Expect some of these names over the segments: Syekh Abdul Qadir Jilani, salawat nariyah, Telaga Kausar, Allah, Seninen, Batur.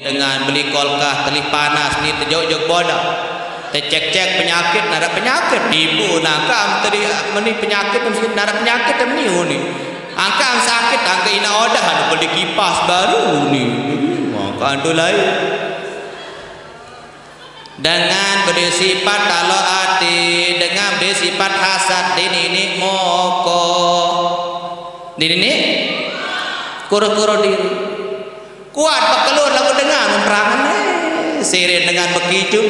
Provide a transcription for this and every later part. dengan beli kolkah, teli panas, ni terjauh-jauh bodoh, tercek-cek penyakit, nara penyakit, ibu nakam tadi meni penyakit, mesti nara penyakit temniu ni, angkang sakit, angka ina odah, ada beli kipas baru ni, angka tu lain. Dengan bersifat taloati, dengan bersifat hasad dini moko, dini kuro-kuro diri. Kuat pekelur lagu dengar memperangan sirin dengan begitu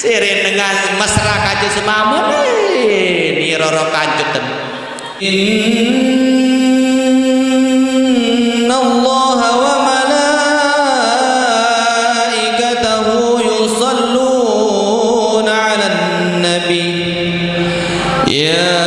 sirin dengan mesra kacu semamun ini roro kancutan inna Allah wa malaikatahu yusalluna ala nabi ya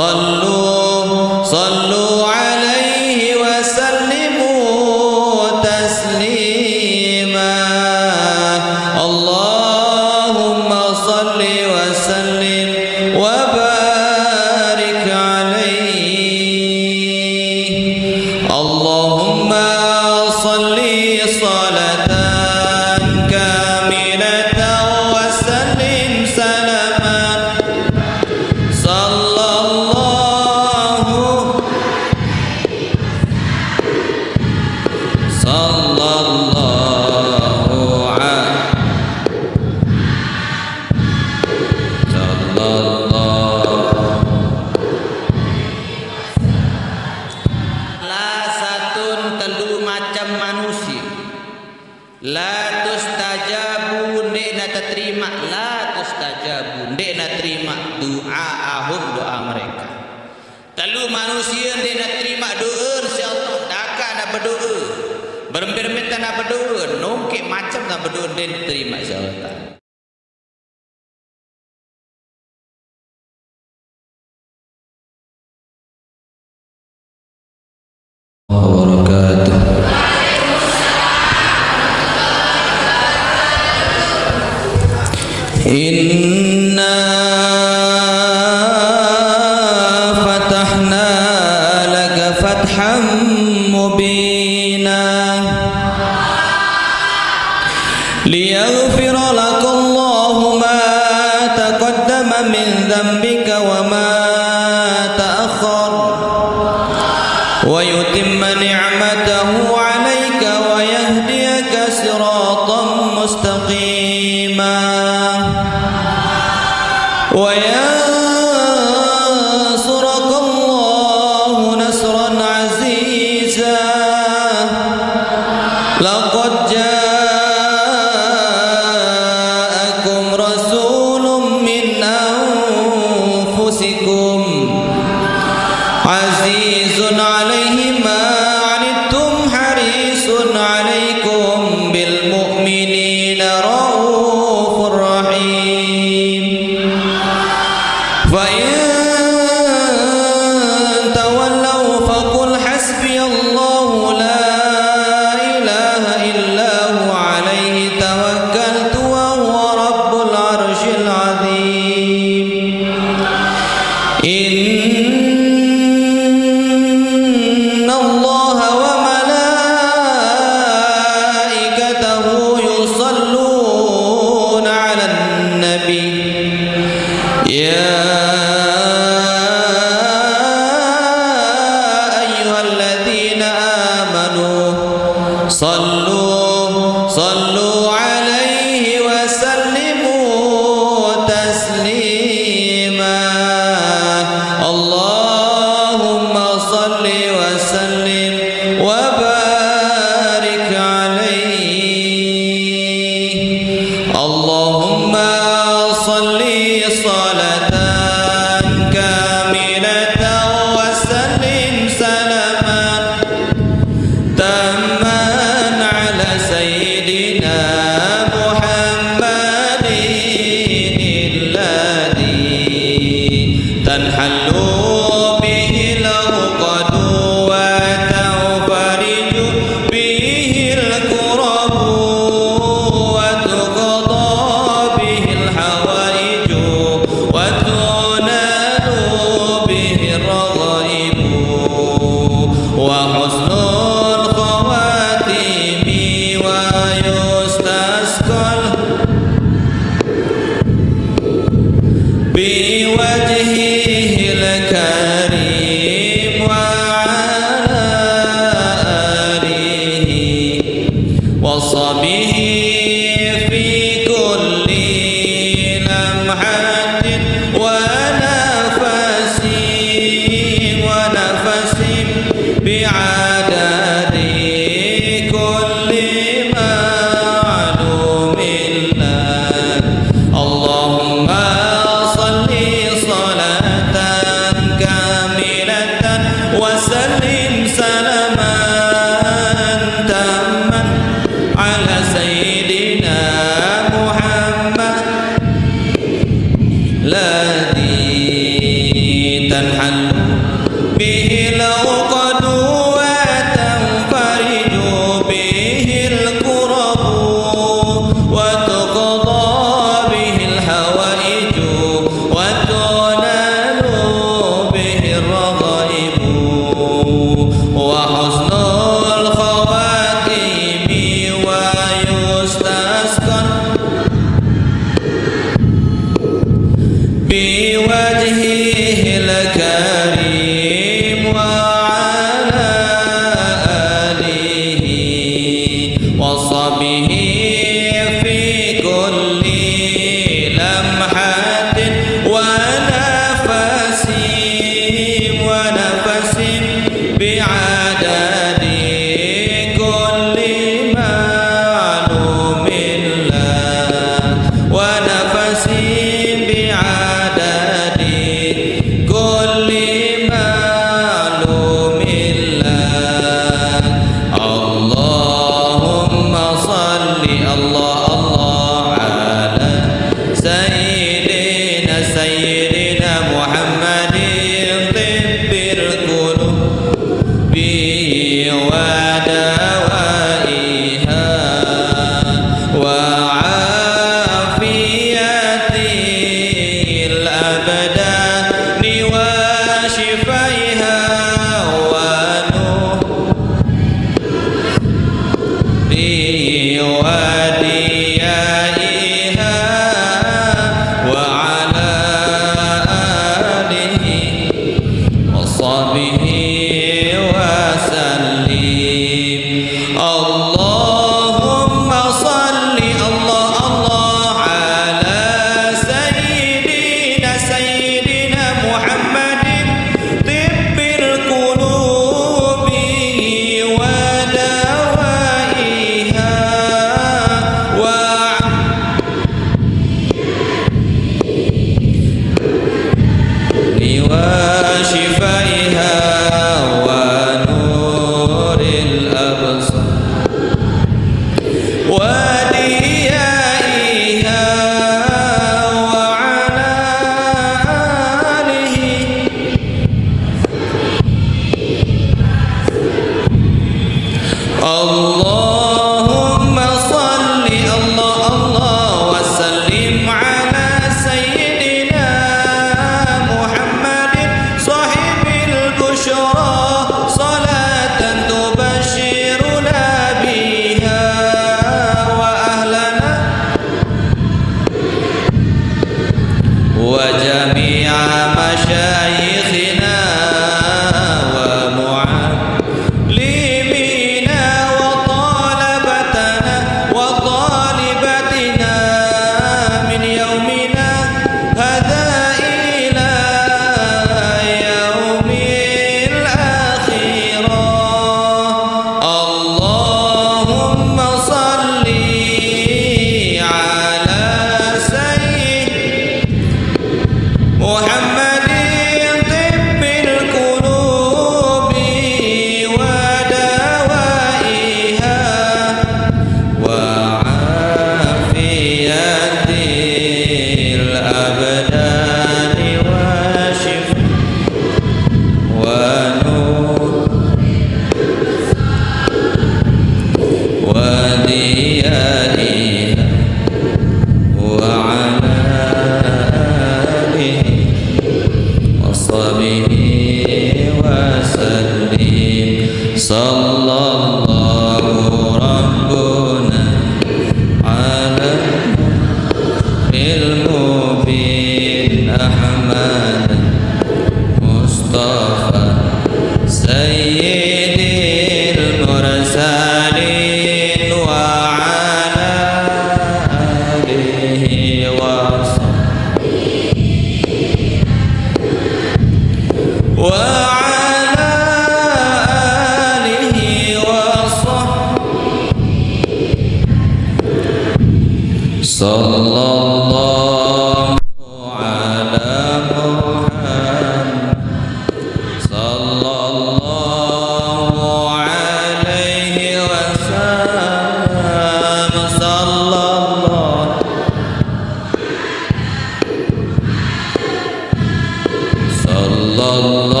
Rasulullah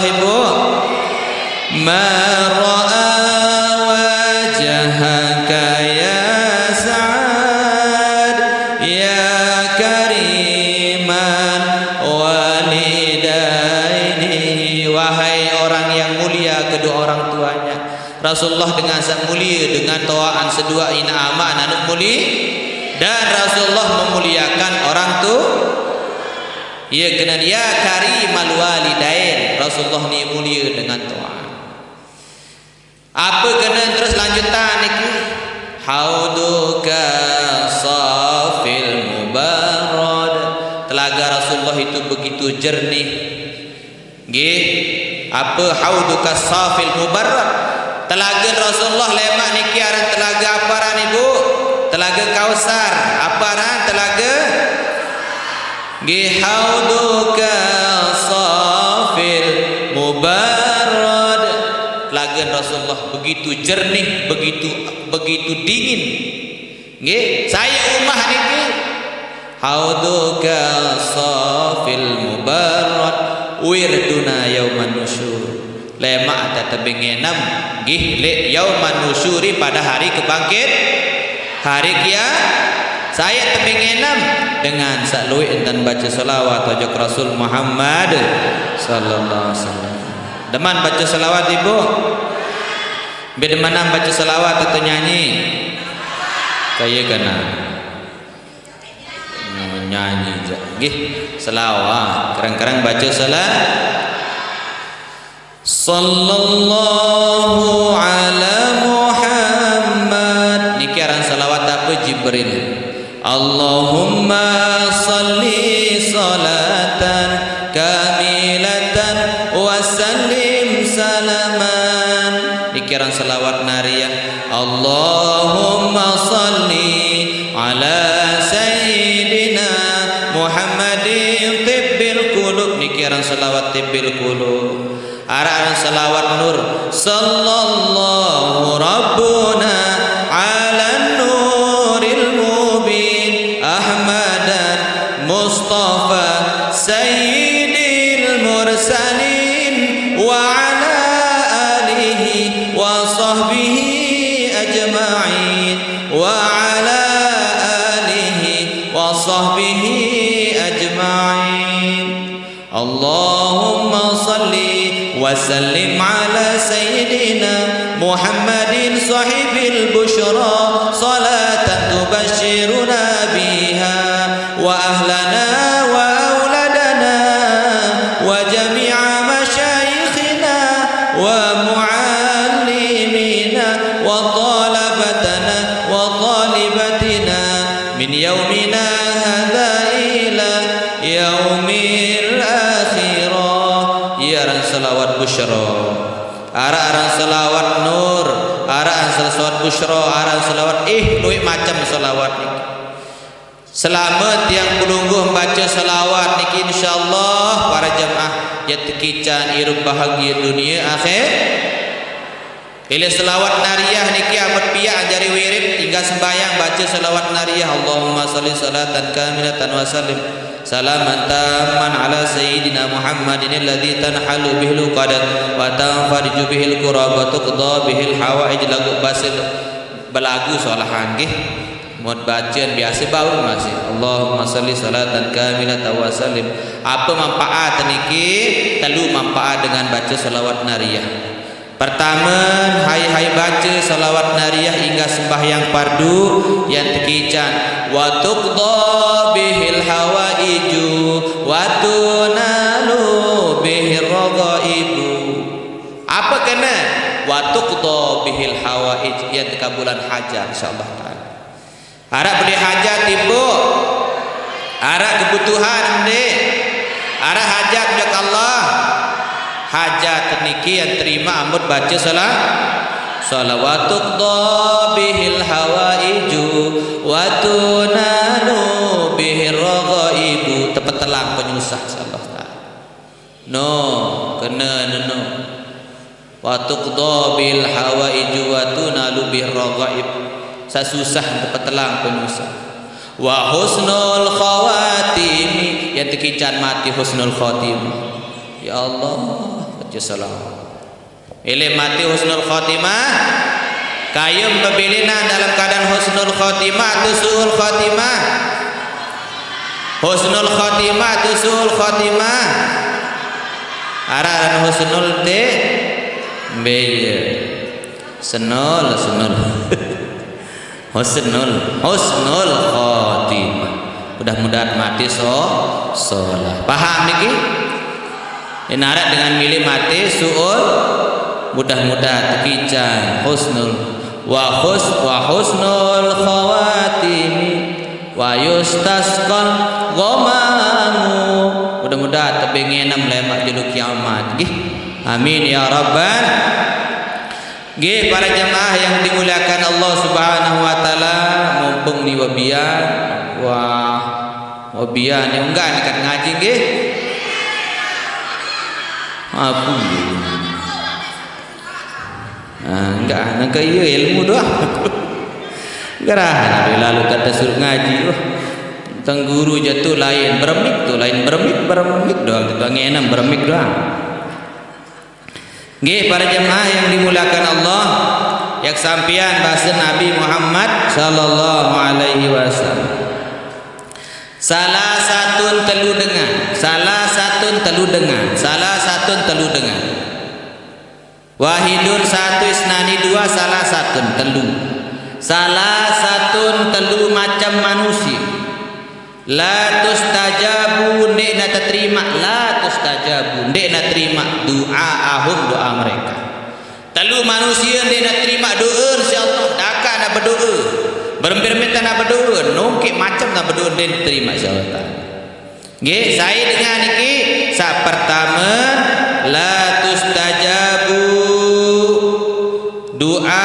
ibu Rasulullah dengan sangat mulia dengan tawaan sedua ina amak anak muli, dan Rasulullah memuliakan orang tu. Ya kena dia karimal walidain. Rasulullah ni mulia dengan tawaan. Apa kena terus lanjutan lagi? Hauduka safil mubarad. Telaga Rasulullah itu begitu jernih. Gih, apa hauduka safil mubarad? Telaga Rasulullah lemak niki aran telaga apa aran ibu? Telaga Kausar. Apa aran telaga? Gi hauduka safil mubarad. Telaga Rasulullah begitu jernih, begitu dingin. Nggih, saya umah niki hauduka safil mubarad wirduna yauman nusyur. Lemak tak tebengenam gih le yauman nusyuri pada hari kebangkit hari kia saya tebengenam dengan salui dan baca selawat ajak Rasul Muhammad sallallahu alaihi wasallam. Deman baca selawat ibu berdemanam baca selawat atau nyanyi saya kena nyanyi gih selawat kerang-kerang baca selawat sallallahu ala Muhammad. Niki aran salawat apa Jibril? Allahumma salli salatan kamilatan wa sallim salaman. Niki aran salawat nariyah. Allahumma salli ala sayyidina Muhammadin tibbil qulub. Niki aran salawat tibbil qulub. Arah selawat nur sallallahu rabbuna ala nuril mubin ahmadan mustafa sayyidil mursalin wa ala alihi wa sahbihi ajma'in wa ala alihi wa sahbihi ajma'in. Allahumma salli wasallim ala sayyidina Muhammadin sahibil bushra salatan tubashiruna biha wa ahlana wa auladana wa jami'a masyayikhina wa muallimina wa talabatana wa talibatina min yaumina hadha ila yaumil akhirah. Iaran selawat busyara, arah selawat nur, arah selawat busyara, arah selawat luwih macam selawat niki. Selamat yang pelungguh membaca selawat niki insyaallah para jemaah ya tekican hidup bahagia dunia akhir. Pilih selawat nariyah niki amat piak jari wirid hingga sembahyang baca selawat nariyah. Allahumma salli salatan kamilatan wa sallim salaman tamman ala sayyidina Muhammadin alladhi tanhalu bihil qadat wa tanfariju bihil kurab wa tuqda bihil hawaij. Lagu basil belagu soalahan nggih mod bacaan biasa baun masih Allahumma salli salatan kamilatan wa sallim. Apa manfaat niki? Telu manfaat dengan baca selawat nariyah. Pertama, hai baca selawat nariyah hingga sembahyang fardu yang tekican wa tuqda bihil hawaiju wa tunalu bihir ragaibu. Apa kena? Wa tuqda bihil hawaij, yang tekabulan hajat insyaallah taala. Harap beli hajat ibu, harap kebutuhan ni, harap hajat dekat Allah. Hajat niki yang terima amud baca salawat tuqda bihil hawaiju wa tunalu bihir ragaibu. Tepat telang penyusah insyaallah taala. No kena no wa tuqda bil hawaiju wa tunalu bihir ragaib. Sasusah tepat telang penyusah wa husnul khawatimi, yang tekican mati husnul khatimah. Ya Allah baca salawat Ilih mati husnul khotimah, kayum pepilina dalam keadaan husnul khotimah tusul khotimah, husnul khotimah tusul khotimah, arahan husnul t beyer senul senul husnul husnul khotimah. Mudah-mudahan mati sholat. Paham niki? Inarat dengan milih mati suul. Mudah-mudahan terkijai husnul wa husnul khawatimi wa yustasqal ghamamu. Mudah-mudahan tebingin melemak julu kiamat. Gih. Amin ya Rabban. Gih para jemaah yang dimuliakan Allah Subhanahu wa taala, mumpung ni wabian wah wabian enggak dekat ngaji nggih. Abu enggak nak kaya ilmu doa gerah lalu kata suruh ngaji tang guru jatuh lain beremik tu lain beremik doang bagi enam beremik doang. Nggih para jemaah yang dimuliakan Allah, yang sampian bahasa Nabi Muhammad sallallahu alaihi wasallam, salah satun telu dengar wahidun satu isnani dua salah satun telu, salah satun telu macam manusia la tustajabu ndek na terima, la tustajabu ndek na terima doa ahum doa mereka. Telu manusia ndek na terima doa insyaallah, dakak na berdoa berempir-empir na berdoa nongki macam na berdoa ndek terima insyaallah taala. Nggih saya dengar niki sak pertama la tustajabu doa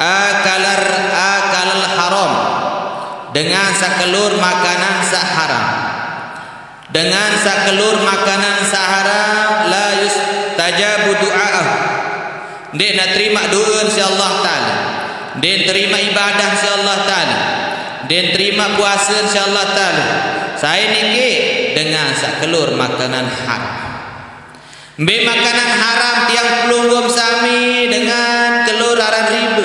akalal haram dengan sekelur makanan saharam, dengan sekelur makanan saharam la yustajabu du'a'ah ndek nak terima doa insyaallah taala, ndek terima ibadah insyaallah taala, ndek terima puasa insyaallah taala. Saya niki dengan sekelur makanan haram. Be makanan haram tiang pelunggum sami dengan telur aran ribu.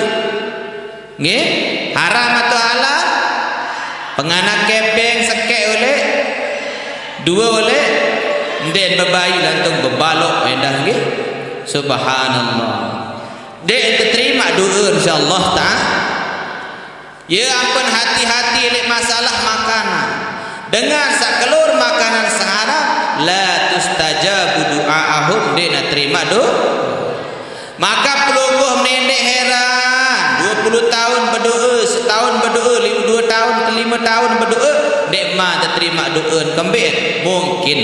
Nggih, haram atau halal? Penganak kepeng sekek oleh dua oleh ndek bebayi lantung bebalok endah nggih. Subhanallah. Dek terima doa insyaallah taala. Ya ampun hati-hati oleh masalah makanan. Dengan sekelur makanan seharam la tustajabu du'aahum dina terima doa. Maka pelungguh nenek heran 20 tahun berdoa, setahun berdoa, 2 tahun, 5 tahun berdoa, dek ma terima doa kembir. Mungkin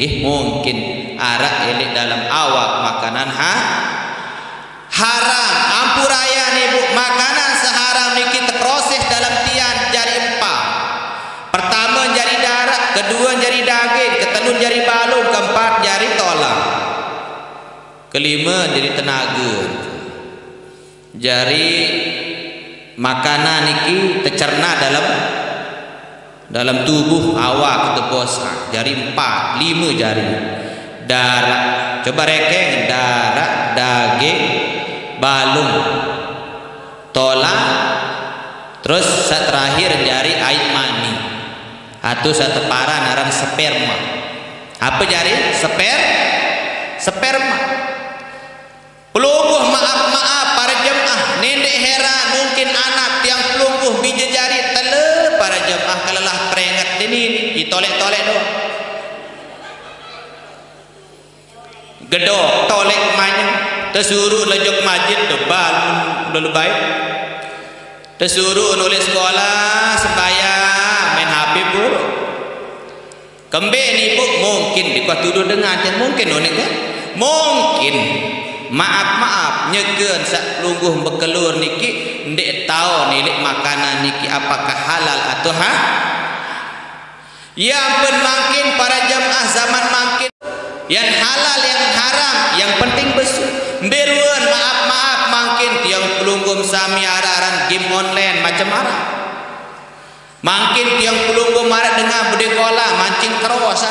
nggih mungkin arak elek dalam awak makanan haram. Ampurayan ibu makanan seharam niki terproses dalam tian jari empat. Pertama jari darah, kedua jari daging, ketelun jari balung, keempat jari tulang, kelima jari tenaga. Jari makanan niki tercerna dalam tubuh awak keteposan. Jari empat, lima jari. Darah, coba rekeng, darah, daging, balung, tulang, terus terakhir jari air mani. Atau seteparan aran sperma. Apa jari? Sperma. Pelungguh maaf para jemaah, nenek heran mungkin anak yang pelungguh bija jari tele para jemaah kalalah teringat ini ditolek-tolek doh. Gedok tolek mani tersuruh lejok masjid tebal dulu baik. Tersuruh nulis sekolah supaya main HP bu. Kembali ni bu mungkin dikau tuduh dengar je mungkin orang kan? Mungkin maaf nyekeun sak lungguh bekelur niki ndek tahu nilik makanan niki apakah halal atau ha? Yang pun makin para jemaah zaman makin yang halal yang haram yang penting besu. Beruan maaf makin tiang pelunggum sami arah-arah game online macam arah. Makin tiang pelunggum arah dengar bude kola mancing terus.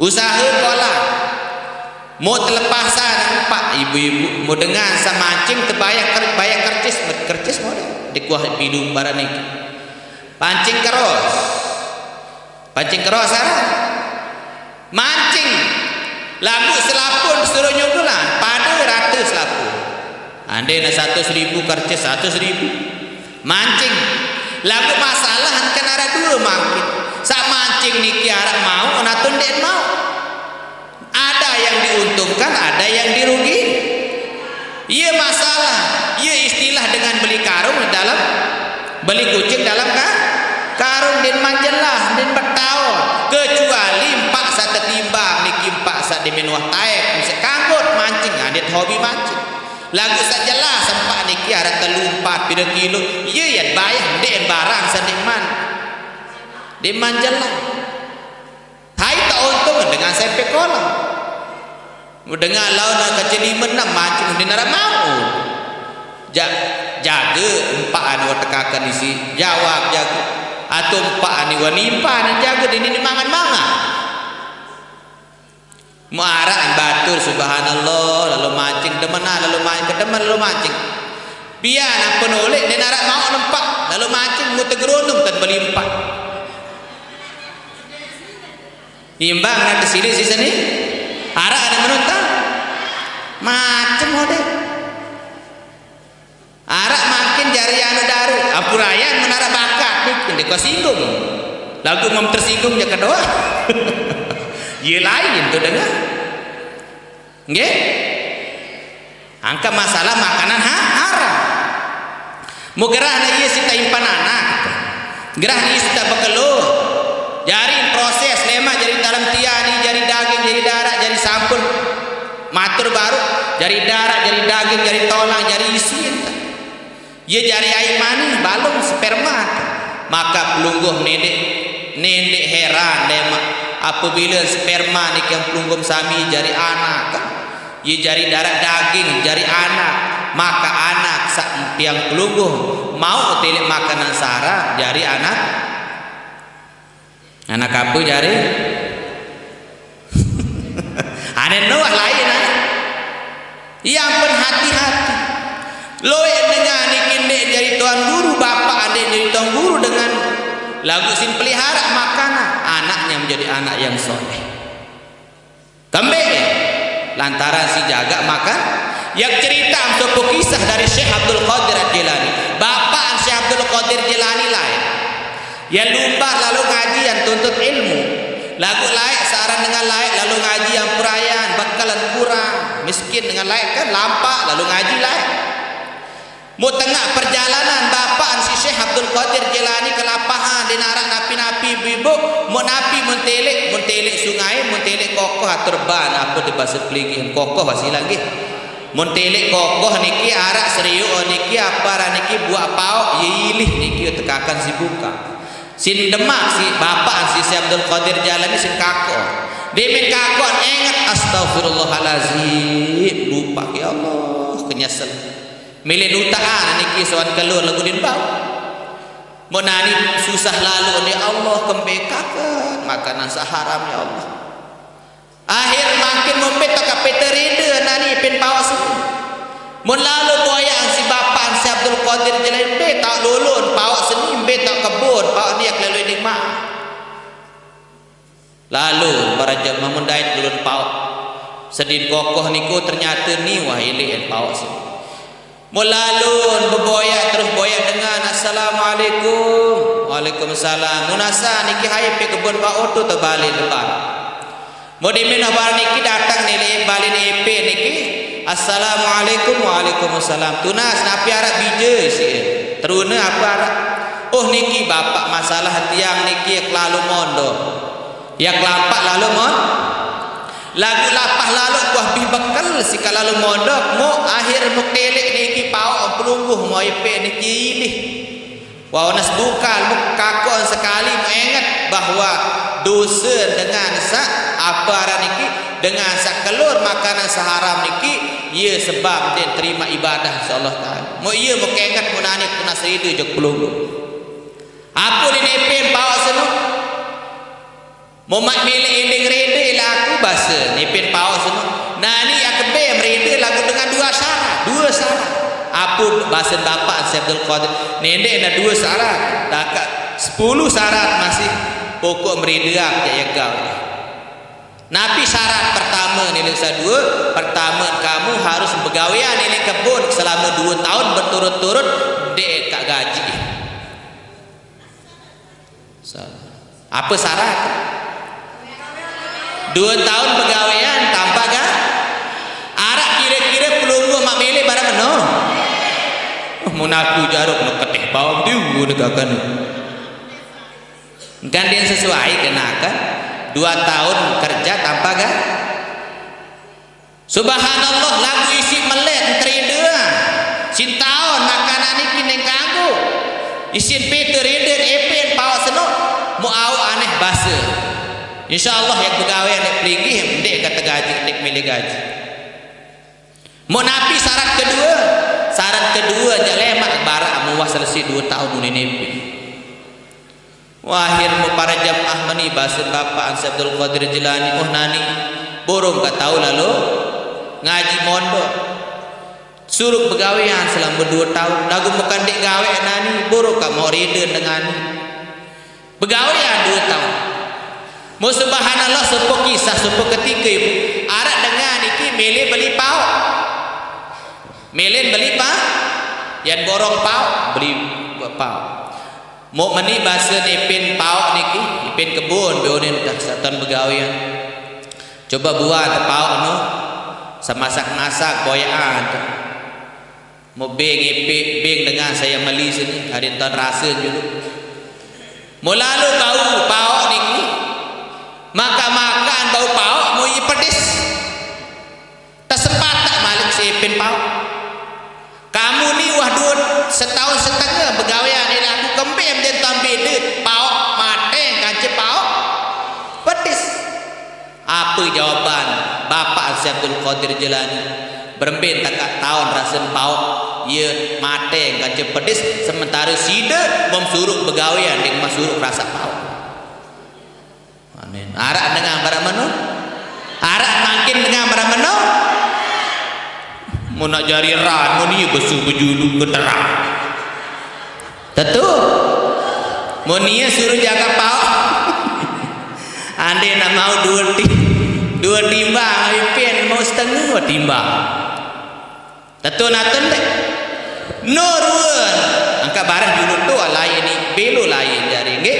Usaha kola mau telepasan pak ibu-ibu mau dengan sama cing terbayar bayar kercis kercis mau di kuah hidung barang ini pancing keros sarang mancing lagu selapun suruh nyugulah pada ratus lapun andai ada 100.000 kercis 100.000 mancing lagu masalah kan ada dulu makin saat mancing niki harap mau nak tundet mau ada yang diuntungkan ada yang dirugi ia masalah ia istilah dengan beli karung dalam beli kucing dalam kan karung din manjelah din bertahun kecuali empat satu timbang niki empat satu dimenuah taek bisa kanggut mancing adet hobi mancing lagu sajalah sempat niki ada telumpat pira kilo ia ya bayar din barang seniman din manjelah hai tak untung dengan sempit kolam mendengar lawan nak jadi menang macam dinara mau jaga empat anu tekakan isi jawab jaga atau empat anu wanita dan jaga dini mangan-mangan muaran batur subhanallah lalu mancing demenah lalu mancing demen lalu mancing biar apa nolak dinara mau nempak lalu mancing muter gerundung dan beli empat imbang nanti sini sisa ni arah ada menonton macam model arah makin jari anu daru apurayan menara bakat dia kau singgung lagu mem tersinggung dia kedua ye lain tu dengar nggih angka masalah makanan haram mu gerah na ieu sita impan anak gerah ieu sita bekelo jari proses lemah jari dalam tiani jari daging jari darah jari sampul matur baru jari darah jari daging jari tolang jari isi ya jari air manis balung sperma maka pelungguh nenek heran lemah apabila sperma nih yang pelungguh sami jari anak ya jari darah daging jari anak maka anak yang pelungguh mau tilik makanan sarang jari anak apa jari ada Noah lain yang pun hati-hati loe dengan adik-adik jadi tuan guru bapak adik jadi tuan guru dengan lagu sin pelihara makanan anaknya menjadi anak yang soleh kembali lantaran si jaga makan yang cerita untuk kisah dari Syekh Abdul Qadir Jilani bapak Syekh Abdul Qadir Jilani lain yang lupa lalu ngaji yang tuntut ilmu lagu laik searang dengan laik lalu ngaji yang perayan bakalan kurang miskin dengan laik kan lampak lalu ngaji laik mu tengah perjalanan bapak si Syekh Abdul Qadir Jilani kelapahan dinarak napi-napi ibu mu napi muntelik sungai muntelik kokoh terban apa di bahasa peligi kokoh masih lagi muntelik kokoh niki arak seriu niki apa niki buah pauk yilih niki tekakan si buka sin demak si bapak si Abdul Qadir Jilani sin kako dia min kako ingat astagfirullahalazim lupa ya Allah kenyesel milih dutaan niki soan keluar lagu din bau menani susah lalu ni Allah kembekakan makanan seharam ya Allah akhir makin mumpet tak peteride nani pin pawas mun lalu boyang si bapak si Abdul Qadir Jilani tak lulun pawak seni tak kebun pawak dia kelelui nikmat lalu para jemaah mendait lulun pawak sedin kokoh niku ternyata ni wahilin pawak seni mulalun berboyak terus boyak dengan assalamualaikum waalaikumsalam munasa niki hayap ke kebun pawak tu terbalik lebar mudimin abar niki datang nilai balin EP niki assalamualaikum waalaikumsalam tunas napi arak bija sih teruna apa arak oh niki bapak masalah tiang niki lalu mondo yang lapak lalu mon lagu lapah lalu kuah bibakal sika lalu mondok mau akhir mau telek niki pau pelungguh mau ipe niki ini wawanas bukal mau kakon sekali mengingat bahwa dosa dengan sak apa arak niki dengan sekelur makanan seharam niki ia sebab dia terima ibadah insyaallah taala mau ia mau kengat mau nani kena seridu jok pelunggu aku di nepin bawa senu mau mak milik inding reda ialah aku bahasa nepin bawa senu Nah ini yang kedua merindih lagu dengan dua syarat. Apun bahasa bapak Syekh Abdul Qadir nendek ada dua syarat, tak 10 syarat masih pokok merindih kayak kau. Nabi syarat pertama nilai dua, pertama kamu harus begawean ini kebun selama 2 tahun berturut-turut dek kak gaji. Apa syarat? 2 tahun begawean tanpa gaji. Arak kira-kira pelunggu mak milih barang no. Munaku jaruk nak ketih bau tu gunakan. Gantian sesuai kenakan. 2 tahun kerja tanpa gaji. Subhanallah lagu isi melet terida. Sintaon makanan ini kini kanggu. Isin Peter terida epen pau seno muau aneh bahasa. Insyaallah yang pegawai nek pelinggih ndek kata gaji nek milih gaji. Mun napi syarat kedua jak lemak barak muah selesai 2 tahun nenepi. Wahir mu para jamaah meni bahasa bapak Syekh Abdul Qadir Jilani oh nani borong gak tahu lalu ngaji mondok suruh pegawean selama 2 tahun lagu bukan dik gawe nani borong gak mau reda dengan pegawean 2 tahun mu subhanallah sepuh kisah sepuh ketika ibu arak dengan iki milih beli pau milih beli pau yang borong pau beli pau. Mau meni bahasa nipin pauk niki, nipin kebun, beonin dah satan begawian. Coba buat pauk nu, semasak-masak boyaan. Mau beng dengan saya meli sini, hari tuan rasa juga. Mau lalu bau pauk niki, maka makan bau pauk mau pedes. Tersempat tak malik sipin pauk. Kamu ni wah dua setahun setengah begawian ini aku kempem dan tampilin pauk mate kaca pauk petis. Apa jawaban bapak Syekh Abdul Qadir Jilani? Berembin tak tahun rasen pauk ye mate kaca petis sementara sida memsuruh begawian dengan masuruh rasa pauk. Amin. Arak dengan barang menu. Arak makin dengan barang menu. Mau nak jari ran, mau ni besu berjuluk keterang. Tentu, mau ni suruh jaga pauk. Andai nak mau dua timbang, pian mau setengah timbang. Tentu nak tendek. Nurun, angkat barang juluk tu lain ni, belu lain jari ni.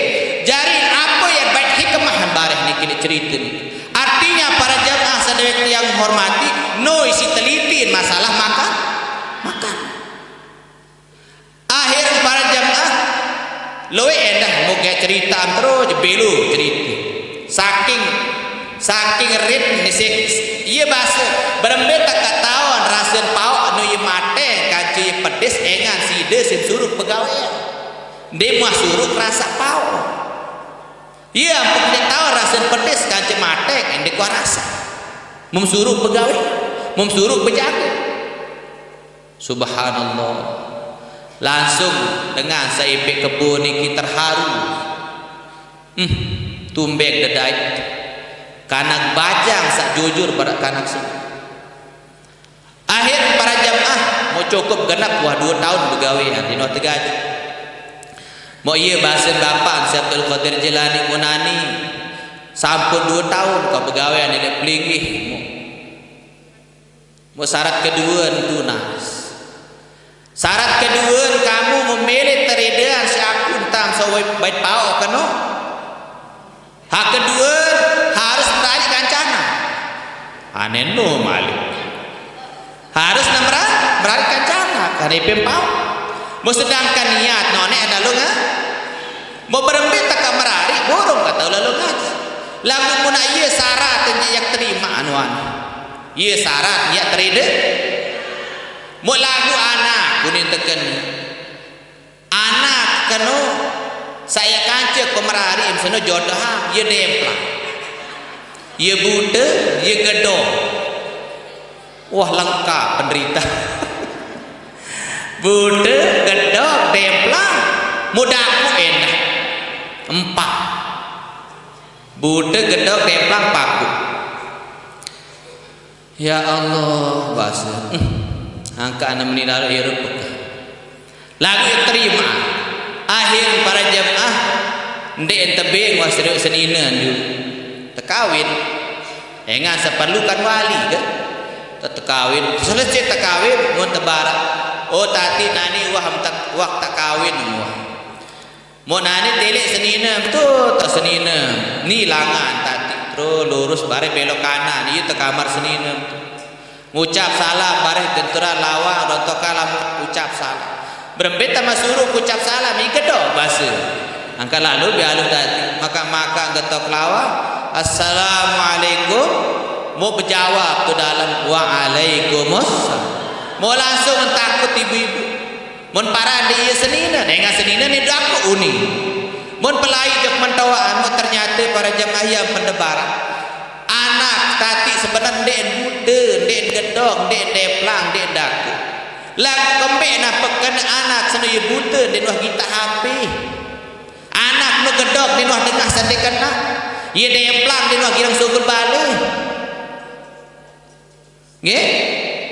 Jari apa yang baik hikmahan barang ni kita cerita ni. Artinya para jamaah sederet yang hormati, no isi teliti masalah makan. Akhir para jamaah luwe endah moga cerita terus belu cerita. Saking rit nisik ieu bahasa berembe tak taon rasen pauk anu ieu mate kaci pedes engan sida sim suruh pegawean. Dia mah suruh rasa pauk. Iya, pokoknya tahu rasen pedes kaci mate endek ku rasa. Mum suruh pegawean. Memsuruh berjaga. Subhanallah. Langsung dengan seipik kebun ini terharu. Tumbek dedai. Kanak bajang sak jujur pada kanak sini. Akhir para jamaah mau cukup genap wah 2 tahun begawe nanti no tegaji. Mau iya bahasa bapak Syekh Abdul Qadir Jilani Munani. Sampun 2 tahun kau begawe ini pelinggih. Syarat kedua tunas. Syarat kedua kamu memilih teridean si aku tentang sawit bait pau kanu. Hak kedua harus meraih kancana. Aneno malik. Harus meraih kancana karepem pau. Mo sedangkan niat none ada lunga. Mo berembit tak meraih burung kata lalu ngaji. Lagu pun ieu syarat yang terima anuan. Ia syarat ia terida. Mau lagu anak kuning teken. Anak keno saya kancil kemerari seno jodohan ia nempel. Ia buta, ia gedor. Wah lengkap penderita. Buta, gedor, nempel. Mudahku enak. 4. Buta, gedor, nempel, paku. Ya Allah bahasa angka 6 menit lalu hirup lagu terima akhir para jamaah ndek entebeng wa serius seninan dulu tekawin enggak seperlukan wali kan tekawin selesai tekawin mun tebarak oh tati nani wah wak tekawin wah mun nani telik seninem tuh tak seninem ni langan tati terus lurus bare belok kanan ieu teh kamar seninem ngucap salam bare tentura lawang rotoka lamun ucap salam berempet sama suruh ucap salam ini gedok bahasa angka lalu bialu tadi maka getok lawa assalamualaikum mau berjawab ke dalam waalaikumsalam mau langsung takut ibu-ibu mau parah dia senina dengan senina ini aku unik mau pelai jok mentawaan mau ternyata para jamaah yang pendebaran anak tadi sebenarnya dek muda dek gedok dek deplang dek daku lagu kembek nampakkan anak senuye buta dan wah kita HP anak nu gedok dan wah dengah sate kena ye demplang dan wah girang sugul balik nggih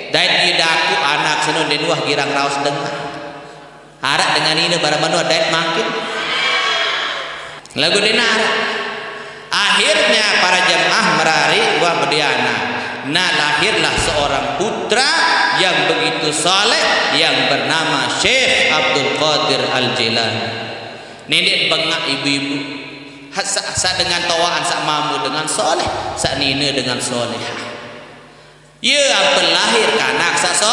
dait ye daku anak senu dan wah girang raos dengah harak dengan ini barang manua dait makin lagu dinar akhirnya para jamaah merari wah bediana nah lahirlah seorang putra yang begitu saleh yang bernama Syekh Abdul Qadir Jilani. Nenek bengak ibu-ibu sak dengan tawaan sak mamu dengan saleh sak nina dengan salehah. Ye apa lahir kanak sak so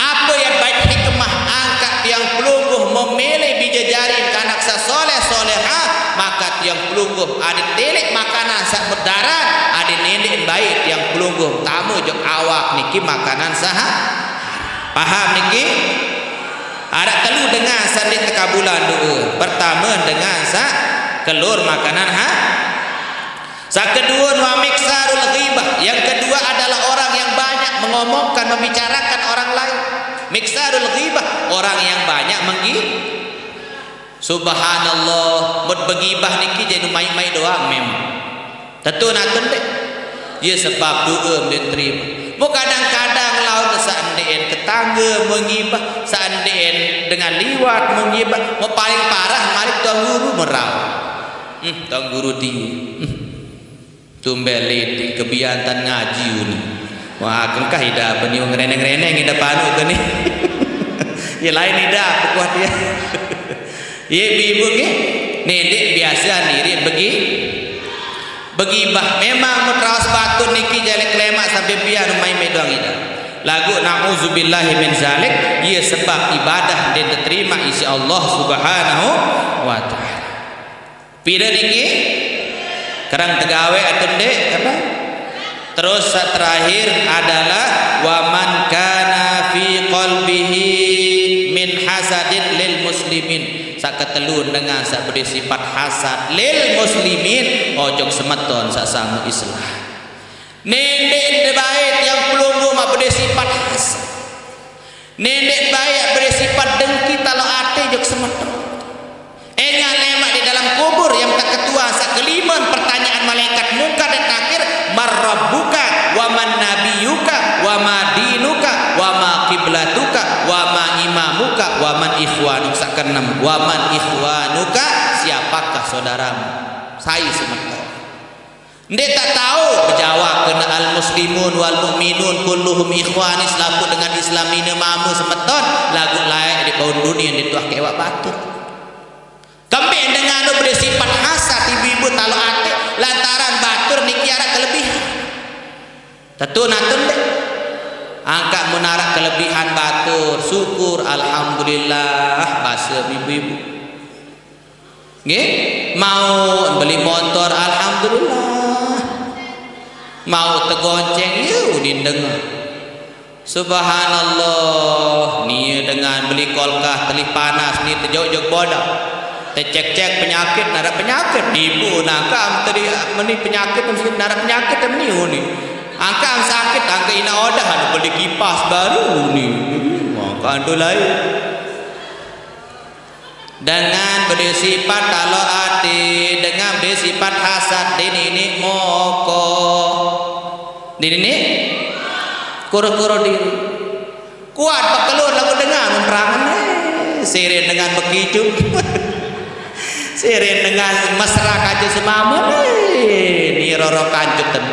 apa yang baik hikmah angkat yang pelungguh memilih bija jari kanak sak saleh salehah maka yang pelungguh adik tilik makanan sak berdarah nenek baik yang pelungguh tamu jok awak niki makanan sahah paham niki ada telu dengan sandi tekabulan dulu pertama dengan sak kelur makanan ha sak kedua wa miksarul ghibah yang kedua adalah orang yang banyak mengomongkan membicarakan orang lain miksarul ghibah orang yang banyak menggi subhanallah mud begibah niki jadi main-main doang memang tentu nak tendek ia sebab doa diterima. Mu kadang-kadang lawan seandainya tetangga mengibah, seandainya dengan liwat mengibah, mau paling parah malik tuan guru merau. Tuan guru tinggi. Tumbel leti kebiantan ngaji uni. Wah, kengkah ida beni ngereneng-reneng ida panu ke ni. Ya lain ida kuat dia. Ye ibu ge, nenek biasa nirit begi. Begibah memang mutras batu niki jelek lemak sampai biar rumah medang itu lagu na'udzubillahi min zalik ia sebab ibadah dan diterima isi Allah subhanahu wa ta'ala pira niki kerang tegawe atau dek apa terus terakhir adalah waman kana fi qalbihi min hasadin lil muslimin sak ketelun dengan sak bersifat hasad lil muslimin ojok semeton sak sangu Islam nenek baik yang pelunggu mak bersifat hasad nenek baik bersifat dengki talo ate jok semeton engah lemak di dalam kubur yang tak ketua sak kelima pertanyaan malaikat muka dan takir marrabbuka wa man nabiyuka wa ma dinuka wa ma qiblatuka wa ma imamuka wa man ikhwanuka keenam waman ikhwanuka siapakah saudaramu saya sementara ndek tak tahu jawab kena al muslimun wal mu'minun kulluhum ikhwan Islam dengan islamine mamu semeton lagu lain di kaum dunia dituah kewak batu kembe dengan bersifat hasad ibu-ibu talo ate lantaran batur niki arek kelebihan tentu natun dek angkat menarik kelebihan batur syukur alhamdulillah bahasa ibu-ibu nggih mau beli motor alhamdulillah mau tegonceng yeuh dindeng subhanallah nia dengan beli kolkah telih panas ni tejok-jok bodoh tecek-cek penyakit narak penyakit ibu nakam tadi meni penyakit mesti narak penyakit temni uni angkang sakit angka ina odah anu beli kipas baru ni maka anu lain dengan bersifat kalau hati dengan bersifat hasad ini moko Dini ni kuro-kuro diri kuat pekelur lagu dengar memperangan sirin dengan begitu sirin dengan mesra kaju semamun ini roro kanjutan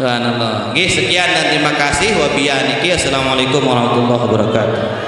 subhanallah. Sekian dan terima kasih. Wabiyaniki. Assalamualaikum warahmatullahi wabarakatuh.